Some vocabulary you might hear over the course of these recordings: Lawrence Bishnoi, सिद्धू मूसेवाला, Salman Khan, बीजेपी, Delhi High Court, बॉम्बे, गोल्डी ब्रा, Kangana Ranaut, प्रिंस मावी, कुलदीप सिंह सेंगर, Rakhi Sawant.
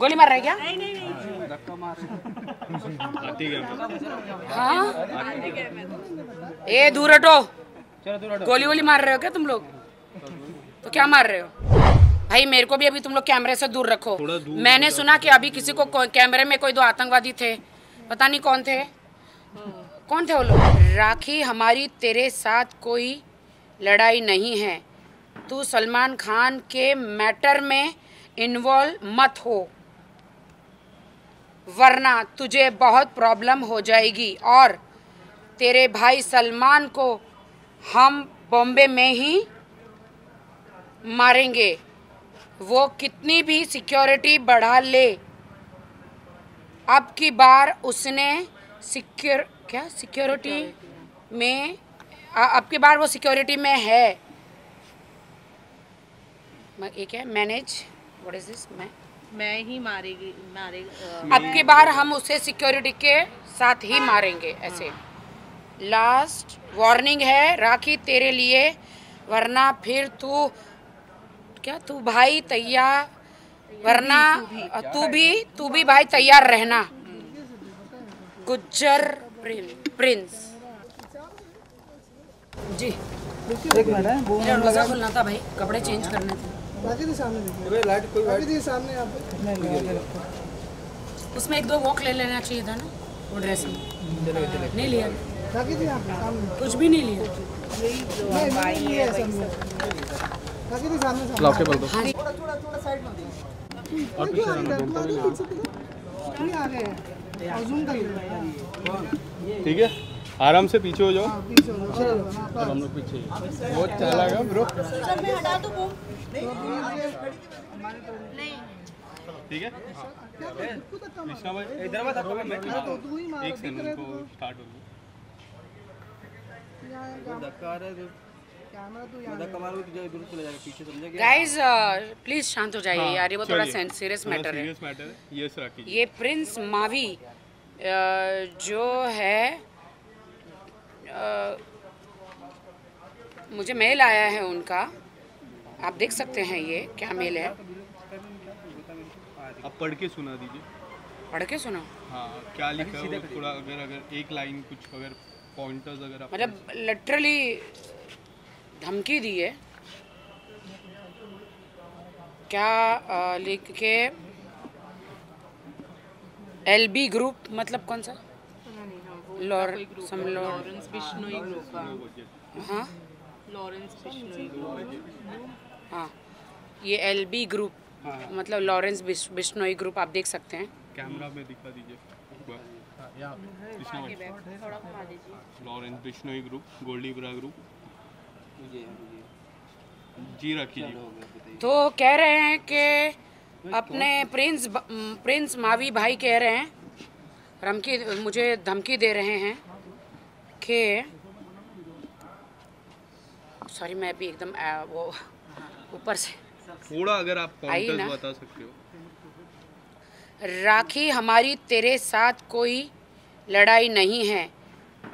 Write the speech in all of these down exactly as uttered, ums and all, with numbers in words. गोली मार रहे क्या? नहीं नहीं नहीं धक्का मार रहे हो। दूर हटो, गोली गोली मार रहे हो क्या तुम लोग? तो क्या मार रहे हो भाई? मेरे को भी अभी तुम लोग कैमरे से दूर रखो। मैंने सुना कि अभी किसी को कैमरे में कोई दो आतंकवादी थे, पता नहीं कौन थे। कौन थे वो लोग? राखी हमारी तेरे साथ कोई लड़ाई नहीं है, तू सलमान खान के मैटर में इन्वॉल्व मत हो वरना तुझे बहुत प्रॉब्लम हो जाएगी और तेरे भाई सलमान को हम बॉम्बे में ही मारेंगे। वो कितनी भी सिक्योरिटी बढ़ा ले, अब की बार उसने सिक्योर क्या सिक्योरिटी में अब की बार वो सिक्योरिटी में है। एक है मैनेज व्हाट इज दिस मैं मैं ही मारेगी मारेगी अब की बार हम उसे सिक्योरिटी के साथ ही मारेंगे ऐसे। लास्ट वार्निंग है राखी तेरे लिए, वरना फिर तू क्या तू भाई तैयार वरना तू भी तू भी भाई तैयार रहना। गुज्जर प्रिंस जी एक मिनट, वो मज़ा बोलना था भाई, कपड़े चेंज करने थे। बाकी तो सामने देखो, लाइट कोई बाकी तो सामने आप नहीं, उसमें एक दो वॉक ले लेना चाहिए था ना वो ड्रेस में, नहीं लिया। बाकी तो आप सामने कुछ भी नहीं लिया, नहीं भाई ये सामने बाकी तो सामने सामने लॉक कर दो, थोड़ा थोड़ा थोड़ा साइड में दो और पीछे आना, नहीं आ गए और जूम कर, ठीक है आराम से पीछे हो जाओ। अब हम लोग पीछे बहुत चला गया ब्रो, सर मैं हटा दूं वो नहीं, ठीक है कृष्णा भाई इधर मत आपको मैं एक सेकंड को स्टार्ट होगी धक्का आ रहा है कैमरा तो यार धक्का मारो तुझे इधर चला जाएगा पीछे, समझ गए? गाइस प्लीज शांत हो जाइए यार, ये थोड़ा सीरियस मैटर है, सीरियस मैटर है। यस राखी ये प्रिंस मावी जो है Uh, मुझे मेल आया है उनका, आप देख सकते हैं ये क्या मेल है, आप पढ़ के सुना दीजिए। पढ़ के सुना? हाँ क्या लिखा है थोड़ा, अगर अगर एक लाइन कुछ अगर पॉइंटर्स अगर आप, मतलब लिटरली धमकी दी है क्या? आ, लिख के एल बी ग्रुप मतलब कौन सा? लॉरेंस बिश्नोई ग्रुप का। हाँ लॉरेंस बिश्नोई, हाँ ये एल बी ग्रुप मतलब लॉरेंस बिश्नोई ग्रुप, आप देख सकते हैं कैमरा में दिखा दीजिए Lawrence Bishnoi group गोल्डी ब्रा group ji Rakhi. तो कह रहे हैं कि अपने प्रिंस प्रिंस मावी भाई कह रहे हैं धमकी, मुझे धमकी दे रहे हैं कि सॉरी मैं भी एकदम वो ऊपर से थोड़ा अगर आप कॉन्टेक्स्ट बता सकते हो। राखी हमारी तेरे साथ कोई लड़ाई नहीं है,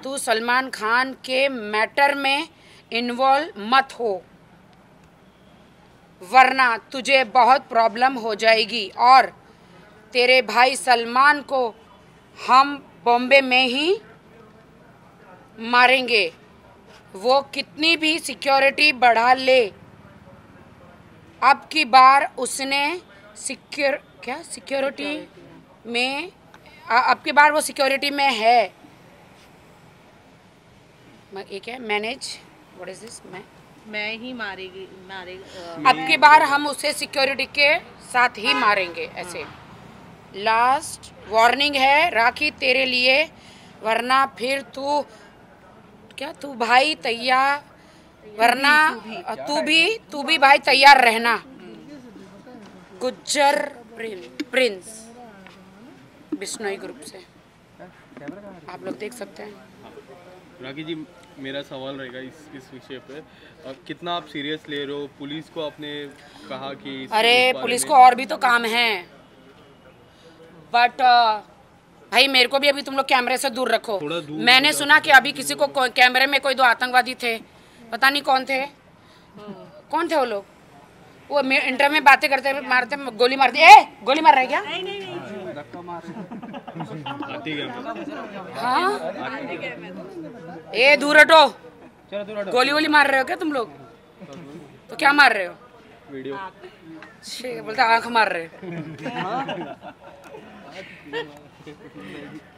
तू सलमान खान के मैटर में इन्वॉल्व मत हो वरना तुझे बहुत प्रॉब्लम हो जाएगी और तेरे भाई सलमान को हम बॉम्बे में ही मारेंगे। वो कितनी भी सिक्योरिटी बढ़ा ले, अब की बार उसने सिक्योर क्या सिक्योरिटी में अब की बार वो सिक्योरिटी में है। एक है मैनेज व्हाट इज दिस मैं मैं ही मारेगी मारेगी अब की बार हम उसे सिक्योरिटी के साथ ही मारेंगे ऐसे। लास्ट वार्निंग है राखी तेरे लिए, वरना फिर तू क्या तू भाई तैयार वरना तू भी तू भी भाई तैयार रहना। गुज्जर प्रिंस बिश्नोई ग्रुप से, आप लोग देख सकते हैं। राखी जी मेरा सवाल रहेगा इस इस विषय पे, अब कितना आप सीरियस ले रहे हो? पुलिस को आपने कहा कि अरे पुलिस को और भी तो काम है, बट uh, भाई मेरे को भी अभी तुम लोग कैमरे से दूर रखो। मैंने सुना कि अभी किसी को कैमरे में कोई दो आतंकवादी थे, पता नहीं कौन थे। कौन थे वो लोग? वो इंटर में बातें करते मारते गोली मारते ए गोली मार रहे क्या? नहीं नहीं नहीं। हाँ ए दूर हटो, गोली वोली मार रहे हो क्या तुम लोग? तो क्या मार रहे हो? वीडियो बोलता आंख मार रहे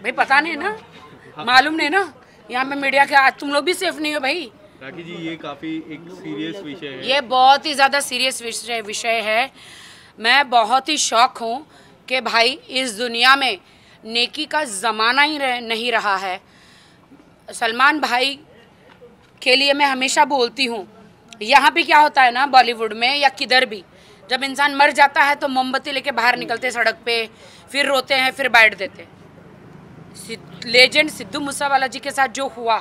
भाई, पता नहीं ना, मालूम नहीं ना। यहाँ पे मीडिया के आज तुम लोग भी सेफ नहीं हो भाई। राखी जी ये काफी एक सीरियस विषय है, ये बहुत ही ज़्यादा सीरियस विषय विषय है। मैं बहुत ही शौक हूँ कि भाई इस दुनिया में नेकी का ज़माना ही रह, नहीं रहा है। सलमान भाई के लिए मैं हमेशा बोलती हूँ, यहाँ पे क्या होता है ना बॉलीवुड में या किधर भी, जब इंसान मर जाता है तो मोमबत्ती लेके बाहर निकलते सड़क पे, फिर रोते हैं, फिर बैठ देते। लेजेंड सिद्धू मूसेवाला जी के साथ जो हुआ,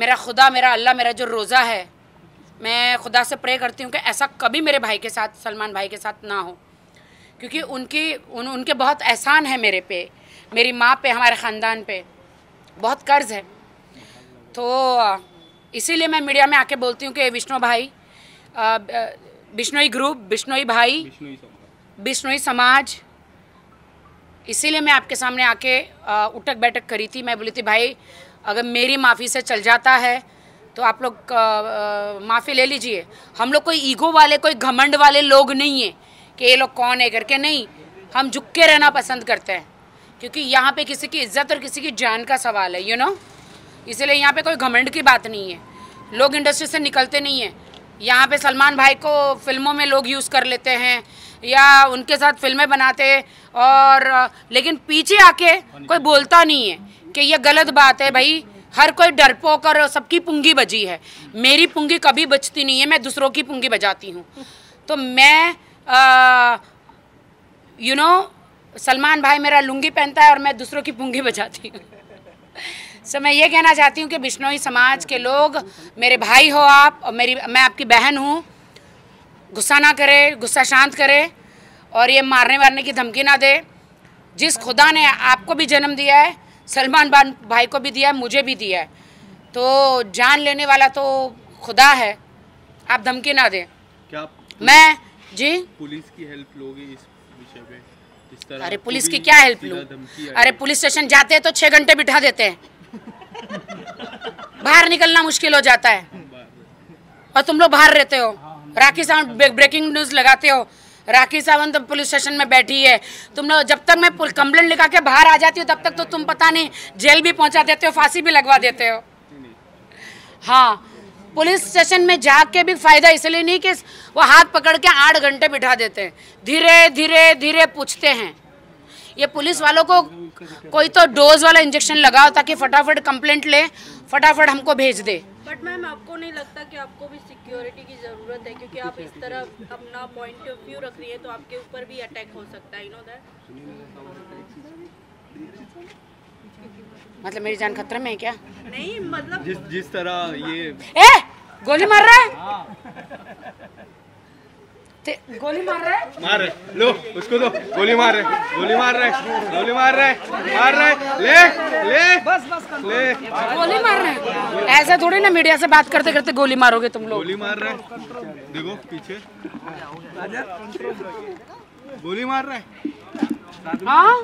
मेरा खुदा मेरा अल्लाह मेरा जो रोज़ा है, मैं खुदा से प्रे करती हूँ कि ऐसा कभी मेरे भाई के साथ, सलमान भाई के साथ ना हो, क्योंकि उनकी उन उनके बहुत एहसान है मेरे पे, मेरी माँ पे, हमारे ख़ानदान पे बहुत कर्ज है। तो इसीलिए मैं मीडिया में आके बोलती हूँ कि बिश्नोई भाई, बिश्नोई ग्रुप, बिश्नोई भाई, बिश्नोई समाज, इसीलिए मैं आपके सामने आके उठक बैठक करी थी। मैं बोली थी भाई अगर मेरी माफ़ी से चल जाता है तो आप लोग माफ़ी ले लीजिए। हम लोग कोई ईगो वाले, कोई घमंड वाले लोग नहीं है कि ये लोग कौन है करके, नहीं। हम झुक के रहना पसंद करते हैं, क्योंकि यहाँ पे किसी की इज्जत और किसी की जान का सवाल है, यू नो। इसीलिए यहाँ पे कोई घमंड की बात नहीं है, लोग इंडस्ट्री से निकलते नहीं हैं। यहाँ पे सलमान भाई को फिल्मों में लोग यूज़ कर लेते हैं या उनके साथ फिल्में बनाते, और लेकिन पीछे आके कोई बोलता नहीं है कि ये गलत बात है। भाई हर कोई डरपोक और सबकी पुंगी बजी है, मेरी पुंगी कभी बजती नहीं है, मैं दूसरों की पुंगी बजाती हूँ। तो मैं यू नो सलमान भाई मेरा लुंगी पहनता है और मैं दूसरों की पुंगी बजाती हूँ। सो मैं ये कहना चाहती हूँ कि बिश्नोई समाज के लोग, मेरे भाई हो आप और मेरी, मैं आपकी बहन हूँ, गुस्सा ना करे, गुस्सा शांत करे और ये मारने वारने की धमकी ना दे। जिस खुदा ने आपको भी जन्म दिया है, सलमान भाई को भी दिया है, मुझे भी दिया है, तो जान लेने वाला तो खुदा है, आप धमकी ना दें। क्या मैं जी पुलिस की हेल्प लोगे इस विषय पे? जिस तरह अरे पुलिस की क्या हेल्प लूं? अरे पुलिस स्टेशन जाते हैं तो छः घंटे बिठा देते हैं बाहर निकलना मुश्किल हो जाता है, और तुम लोग बाहर रहते हो। राखी सावंत ब्रेकिंग न्यूज़ लगाते हो, राखी सावंत पुलिस स्टेशन में बैठी है, तुम लोग जब तक मैं कंप्लेंट लिखा के बाहर आ जाती हूँ तब तक तो तुम पता नहीं जेल भी पहुँचा देते हो, फांसी भी लगवा देते हो। हाँ, पुलिस स्टेशन में जाग के भी फ़ायदा इसलिए नहीं कि वो हाथ पकड़ के आठ घंटे बिठा देते हैं, धीरे धीरे धीरे पूछते हैं। ये पुलिस वालों को कोई तो डोज वाला इंजेक्शन लगाओ ताकि फटाफट कंप्लेंट ले, फटाफट हमको भेज दे। बट मैम आपको नहीं लगता कि आपको भी सिक्योरिटी की ज़रूरत है, क्योंकि आप इस तरह अपना पॉइंट ऑफ व्यू रख रही है तो आपके ऊपर भी अटैक हो सकता है, यू नो दैट? मतलब मेरी जान खतरे में है क्या? नहीं मतलब जिस जिस तरह ये ए गोली मार रहा है, गोली मार रहा है, मार रहे लो उसको दो, गोली मार रहे, गोली मार रहे, गोली मार रहे, मार रहे, ले ले बस बस ले, गोली मार रहे। ऐसे थोड़ी ना मीडिया से बात करते करते गोली मारोगे तुम लोग। गोली मार रहे, देखो पीछे गोली मार रहे। हाँ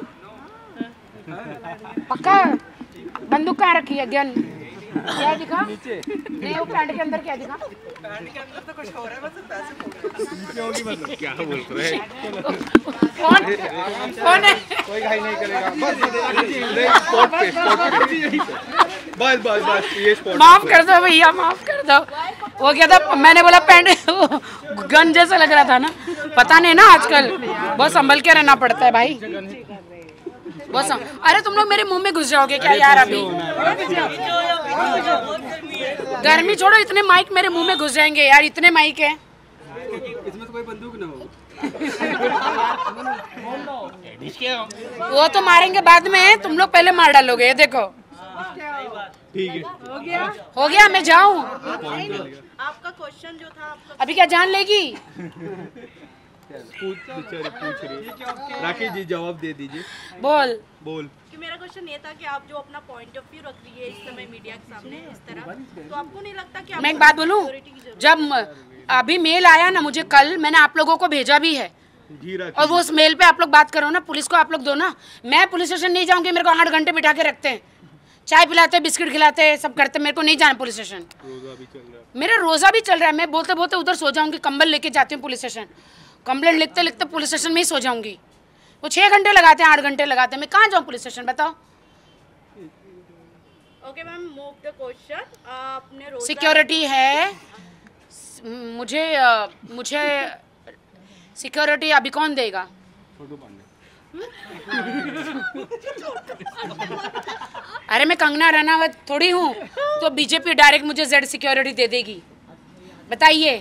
पक्का बंदूक कहाँ रखी है? गन क्या दिखा? नहीं वो पैंट के अंदर क्या दिखा? पैंट के अंदर तो कुछ हो रहा है, बस पैसे फोड़ रहे हैं। क्या बोल रहे हैं? कौन कौन है? कोई घाई नहीं करेगा, बस स्पॉट पे, स्पॉट पे, बस बस बस ये स्पॉट। माफ कर दो भैया, माफ कर दो। वो क्या था, मैंने बोला पैंट गन जैसा लग रहा था ना, पता नहीं ना आजकल बहुत संभल के रहना पड़ता है भाई। बस अरे तुम लोग मेरे मुंह में घुस जाओगे क्या यार? अभी गर्मी छोड़ो, इतने माइक मेरे मुंह में घुस जाएंगे यार, इतने माइक है इसमें तो कोई बंदूक ना हो वो तो मारेंगे बाद में, तुम लोग पहले मार डालोगे। ये देखो ठीक है, हो गया हो गया, मैं जाऊँ? आपका क्वेश्चन जो था अभी क्या जान लेगी? पूछ रही। राखी जी जवाब दे दीजिए। बोल बोल कि मेरा क्वेश्चन ये था कि आप जो अपना पॉइंट ऑफ व्यू रख रही है इस समय मीडिया के सामने इस तरह, तो आपको नहीं लगता कि मैं एक बात बोलूं, जब अभी मेल आया ना मुझे कल, मैंने आप लोगों को भेजा भी है और वो उस मेल पे आप लोग बात करो ना, पुलिस को आप लोग दो ना। मैं पुलिस स्टेशन नहीं जाऊँगी, मेरे को आठ घंटे बिठा के रखते हैं, चाय पिलाते हैं, बिस्किट खिलाते हैं, सब करते हैं, मेरे को नहीं जाना पुलिस स्टेशन। रोजा भी चल रहा है, मेरा रोजा भी चल रहा है। मैं बोलते बोलते उधर सो जाऊंगी, कंबल लेके जाती हूँ पुलिस स्टेशन, कंप्लेंट लिखते लिखते पुलिस स्टेशन में ही सो जाऊंगी। वो छः घंटे लगाते हैं, आठ घंटे लगाते हैं, मैं कहाँ जाऊँ पुलिस स्टेशन बताओ। Okay ma'am, move the question. आपने रोजा सिक्योरिटी है, मुझे मुझे सिक्योरिटी अभी कौन देगा? अरे मैं कंगना रनावत थोड़ी हूँ तो बीजेपी डायरेक्ट मुझे जेड सिक्योरिटी दे देगी, बताइए।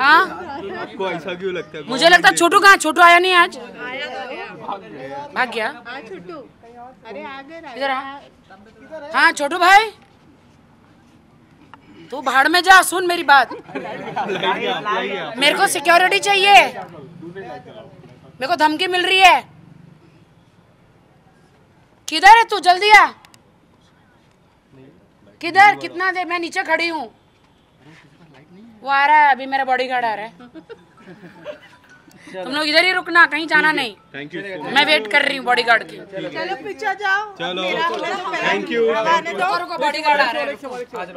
हाँ आपको ऐसा क्यों लगता है? मुझे लगता है छोटू कहाँ, छोटू आया नहीं आज, भाग गया। इधर हाँ छोटू भाई, तू भाड़ में जा, सुन मेरी बात। मेरे को सिक्योरिटी चाहिए, मेरे को धमकी मिल रही है। किधर है तू, जल्दी आ। किधर, कितना देर? मैं नीचे खड़ी हूँ, वो आ रहा है अभी, मेरा बॉडी गार्ड आ रहा है। तुम लोग इधर ही रुकना, कहीं जाना नहीं। थैंक यू, मैं वेट कर रही हूँ बॉडी गार्ड की। चलो पीछे जाओ। चलो थैंक यू, बॉडी गार्ड आ रहा है।